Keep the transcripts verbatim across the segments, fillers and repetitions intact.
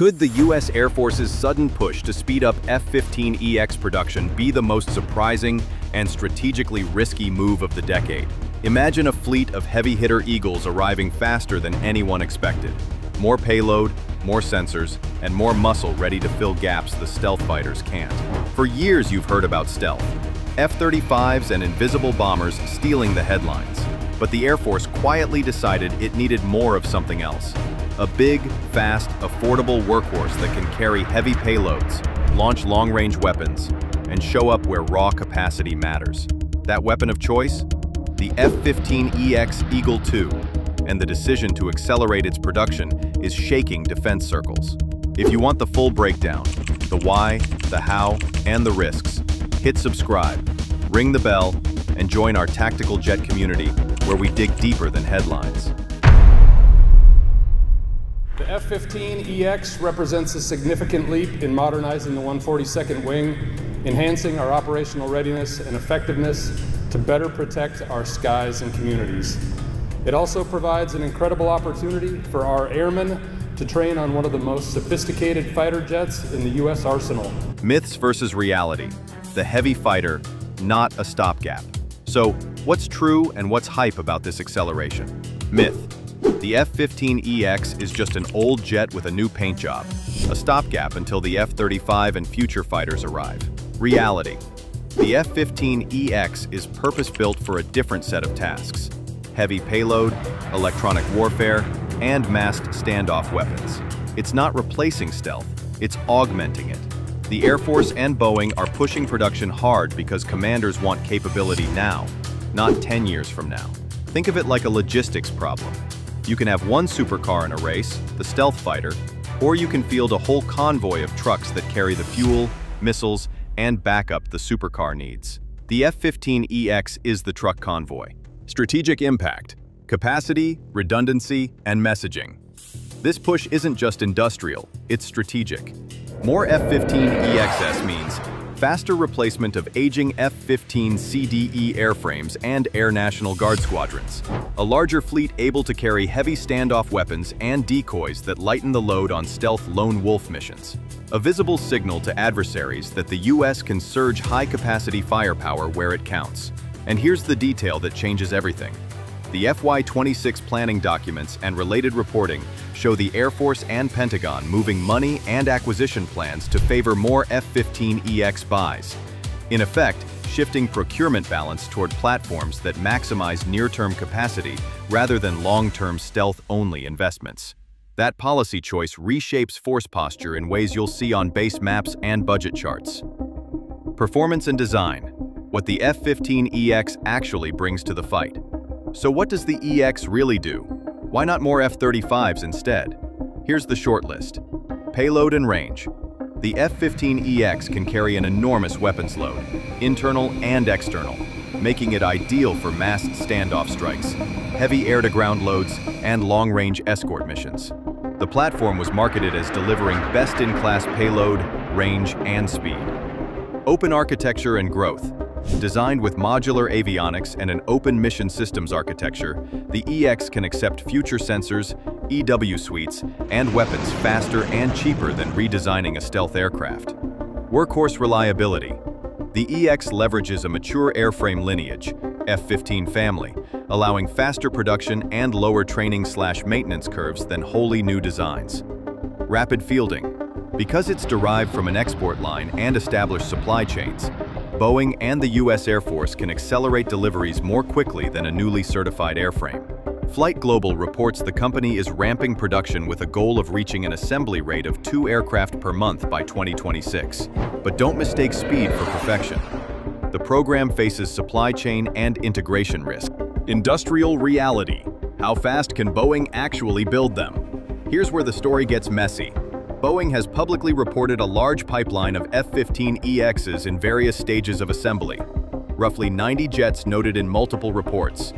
Could the U S Air Force's sudden push to speed up F fifteen E X production be the most surprising and strategically risky move of the decade? Imagine a fleet of heavy-hitter Eagles arriving faster than anyone expected. More payload, more sensors, and more muscle ready to fill gaps the stealth fighters can't. For years you've heard about stealth. F thirty-fives and invisible bombers stealing the headlines. But the Air Force quietly decided it needed more of something else. A big, fast, affordable workhorse that can carry heavy payloads, launch long-range weapons, and show up where raw capacity matters. That weapon of choice? The F fifteen E X Eagle two, and the decision to accelerate its production is shaking defense circles. If you want the full breakdown, the why, the how, and the risks, hit subscribe, ring the bell, and join our tactical jet community where we dig deeper than headlines. The F fifteen E X represents a significant leap in modernizing the one forty-second Wing, enhancing our operational readiness and effectiveness to better protect our skies and communities. It also provides an incredible opportunity for our airmen to train on one of the most sophisticated fighter jets in the U S arsenal. Myths versus reality. The heavy fighter, not a stopgap. So, what's true and what's hype about this acceleration? Myth. The F fifteen E X is just an old jet with a new paint job, a stopgap until the F thirty-five and future fighters arrive. Reality. The F fifteen E X is purpose-built for a different set of tasks: heavy payload, electronic warfare, and massed standoff weapons. It's not replacing stealth, it's augmenting it. The Air Force and Boeing are pushing production hard because commanders want capability now, not ten years from now. Think of it like a logistics problem. You can have one supercar in a race, the stealth fighter, or you can field a whole convoy of trucks that carry the fuel, missiles, and backup the supercar needs. The F fifteen E X is the truck convoy. Strategic impact, capacity, redundancy, and messaging. This push isn't just industrial, it's strategic. More F fifteen E X S means faster replacement of aging F fifteen C D E airframes and Air National Guard squadrons, a larger fleet able to carry heavy standoff weapons and decoys that lighten the load on stealth lone wolf missions, a visible signal to adversaries that the U S can surge high-capacity firepower where it counts. And here's the detail that changes everything. The F Y twenty-six planning documents and related reporting show the Air Force and Pentagon moving money and acquisition plans to favor more F fifteen E X buys, in effect, shifting procurement balance toward platforms that maximize near-term capacity rather than long-term stealth-only investments. That policy choice reshapes force posture in ways you'll see on base maps and budget charts. Performance and design, what the F fifteen E X actually brings to the fight. So what does the E X really do? Why not more F thirty-fives instead? Here's the short list. Payload and range. The F fifteen E X can carry an enormous weapons load, internal and external, making it ideal for massed standoff strikes, heavy air-to-ground loads, and long-range escort missions. The platform was marketed as delivering best-in-class payload, range, and speed. Open architecture and growth. Designed with modular avionics and an open mission systems architecture, the E X can accept future sensors, E W suites, and weapons faster and cheaper than redesigning a stealth aircraft. Workhorse reliability. The E X leverages a mature airframe lineage, F fifteen family, allowing faster production and lower training-slash-maintenance curves than wholly new designs. Rapid fielding. Because it's derived from an export line and established supply chains, Boeing and the U S Air Force can accelerate deliveries more quickly than a newly certified airframe. FlightGlobal reports the company is ramping production with a goal of reaching an assembly rate of two aircraft per month by twenty twenty-six. But don't mistake speed for perfection. The program faces supply chain and integration risk. Industrial reality. How fast can Boeing actually build them? Here's where the story gets messy. Boeing has publicly reported a large pipeline of F fifteen E Xs in various stages of assembly, roughly ninety jets noted in multiple reports,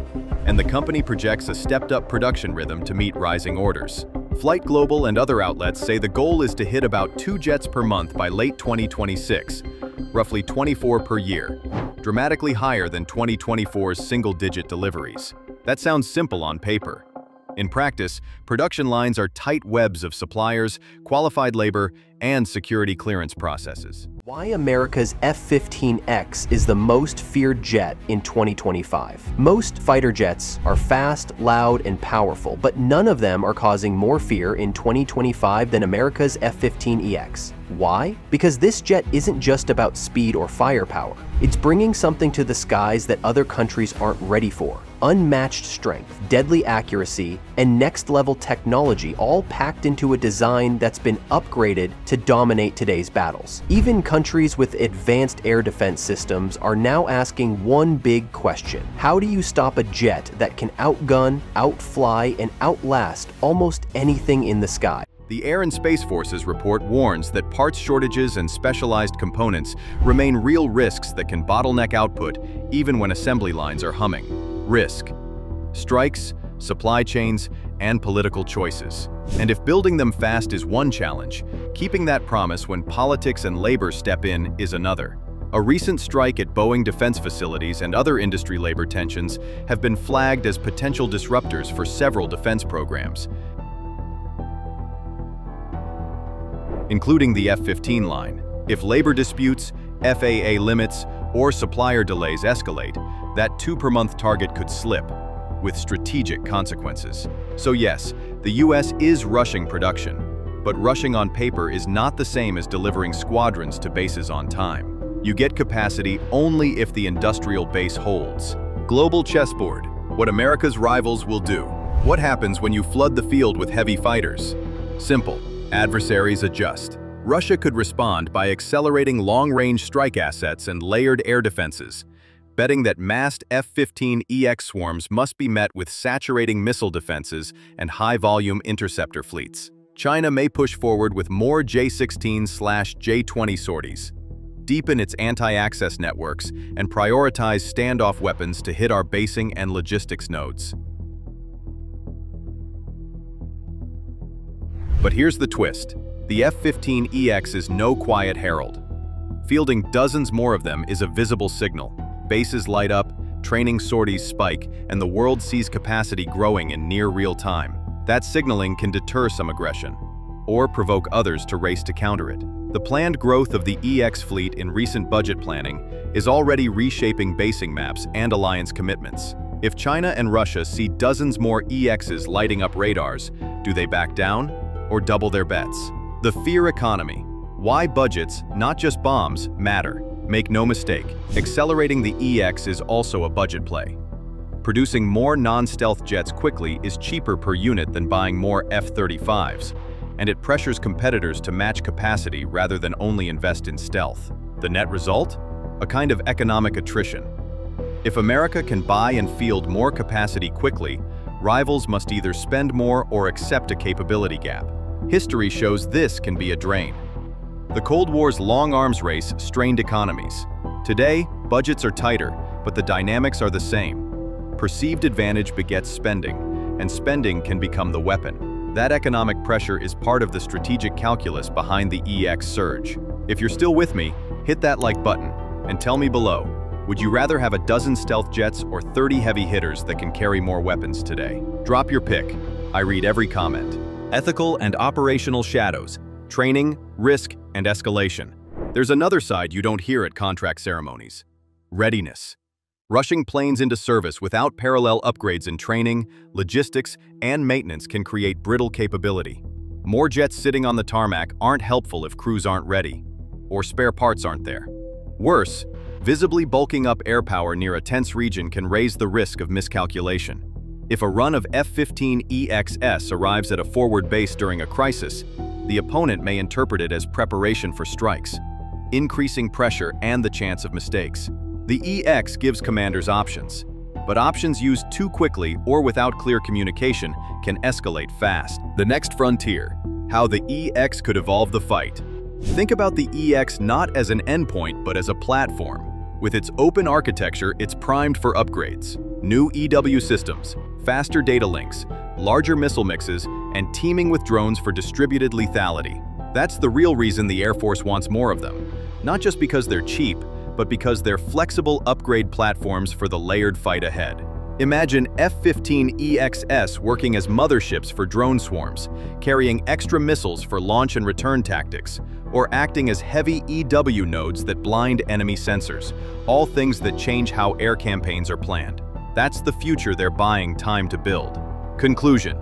and the company projects a stepped-up production rhythm to meet rising orders. FlightGlobal and other outlets say the goal is to hit about two jets per month by late twenty twenty-six, roughly twenty-four per year, dramatically higher than twenty twenty-four's single-digit deliveries. That sounds simple on paper. In practice, production lines are tight webs of suppliers, qualified labor, and security clearance processes. Why America's F fifteen X is the most feared jet in twenty twenty-five. Most fighter jets are fast, loud, and powerful, but none of them are causing more fear in twenty twenty-five than America's F fifteen E X. Why? Because this jet isn't just about speed or firepower. It's bringing something to the skies that other countries aren't ready for. Unmatched strength, deadly accuracy, and next-level technology all packed into a design that's been upgraded to dominate today's battles. Even countries with advanced air defense systems are now asking one big question. How do you stop a jet that can outgun, outfly, and outlast almost anything in the sky? The Air and Space Forces report warns that parts shortages and specialized components remain real risks that can bottleneck output even when assembly lines are humming. Risk: strikes, supply chains, and political choices. And if building them fast is one challenge, keeping that promise when politics and labor step in is another. A recent strike at Boeing defense facilities and other industry labor tensions have been flagged as potential disruptors for several defense programs, including the F fifteen line. If labor disputes, F A A limits, or supplier delays escalate, that two-per-month target could slip, with strategic consequences. So yes, the U S is rushing production, but rushing on paper is not the same as delivering squadrons to bases on time. You get capacity only if the industrial base holds. Global chessboard: what America's rivals will do. What happens when you flood the field with heavy fighters? Simple. Adversaries adjust. Russia could respond by accelerating long-range strike assets and layered air defenses, betting that massed F fifteen E X swarms must be met with saturating missile defenses and high-volume interceptor fleets. China may push forward with more J sixteen J twenty sorties, deepen its anti-access networks, and prioritize standoff weapons to hit our basing and logistics nodes. But here's the twist. The F fifteen E X is no quiet herald. Fielding dozens more of them is a visible signal. Bases light up, training sorties spike, and the world sees capacity growing in near real time. That signaling can deter some aggression, or provoke others to race to counter it. The planned growth of the E X fleet in recent budget planning is already reshaping basing maps and alliance commitments. If China and Russia see dozens more E Xs lighting up radars, do they back down? Or double their bets? The fear economy. Why budgets, not just bombs, matter. Make no mistake, accelerating the E X is also a budget play. Producing more non-stealth jets quickly is cheaper per unit than buying more F thirty-fives, and it pressures competitors to match capacity rather than only invest in stealth. The net result? A kind of economic attrition. If America can buy and field more capacity quickly, rivals must either spend more or accept a capability gap. History shows this can be a drain. The Cold War's long arms race strained economies. Today, budgets are tighter, but the dynamics are the same. Perceived advantage begets spending, and spending can become the weapon. That economic pressure is part of the strategic calculus behind the E X surge. If you're still with me, hit that like button, and tell me below, would you rather have a dozen stealth jets or thirty heavy hitters that can carry more weapons today? Drop your pick. I read every comment. Ethical and operational shadows, training, risk, and escalation. There's another side you don't hear at contract ceremonies. Readiness. Rushing planes into service without parallel upgrades in training, logistics, and maintenance can create brittle capability. More jets sitting on the tarmac aren't helpful if crews aren't ready, or spare parts aren't there. Worse, visibly bulking up air power near a tense region can raise the risk of miscalculation. If a run of F fifteen E X S arrives at a forward base during a crisis, the opponent may interpret it as preparation for strikes, increasing pressure and the chance of mistakes. The E X gives commanders options, but options used too quickly or without clear communication can escalate fast. The next frontier: how the E X could evolve the fight. Think about the E X not as an endpoint but as a platform. With its open architecture, it's primed for upgrades. New E W systems, faster data links, larger missile mixes, and teaming with drones for distributed lethality. That's the real reason the Air Force wants more of them. Not just because they're cheap, but because they're flexible upgrade platforms for the layered fight ahead. Imagine F fifteen E X S working as motherships for drone swarms, carrying extra missiles for launch and return tactics, or acting as heavy E W nodes that blind enemy sensors, all things that change how air campaigns are planned. That's the future they're buying time to build. Conclusion: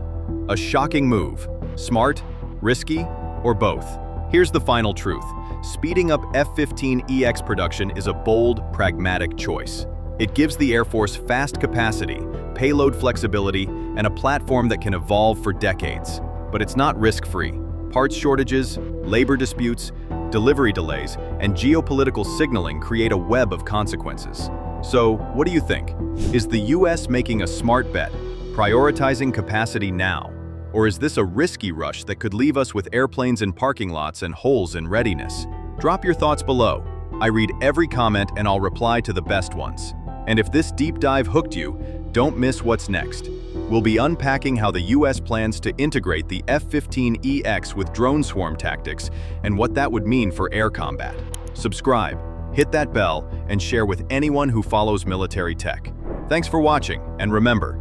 a shocking move. Smart, risky, or both? Here's the final truth. Speeding up F fifteen E X production is a bold, pragmatic choice. It gives the Air Force fast capacity, payload flexibility, and a platform that can evolve for decades. But it's not risk-free. Parts shortages, labor disputes, delivery delays, and geopolitical signaling create a web of consequences. So, what do you think? Is the U S making a smart bet, prioritizing capacity now? Or is this a risky rush that could leave us with airplanes in parking lots and holes in readiness? Drop your thoughts below. I read every comment and I'll reply to the best ones. And if this deep dive hooked you, don't miss what's next. We'll be unpacking how the U S plans to integrate the F fifteen E X with drone swarm tactics and what that would mean for air combat. Subscribe, hit that bell, and share with anyone who follows military tech. Thanks for watching, and remember,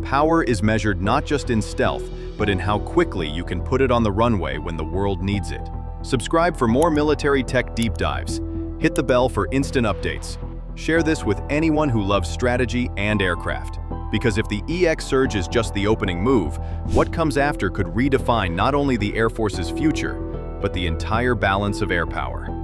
power is measured not just in stealth, but in how quickly you can put it on the runway when the world needs it. Subscribe for more military tech deep dives. Hit the bell for instant updates. Share this with anyone who loves strategy and aircraft. Because if the E X surge is just the opening move, what comes after could redefine not only the Air Force's future, but the entire balance of air power.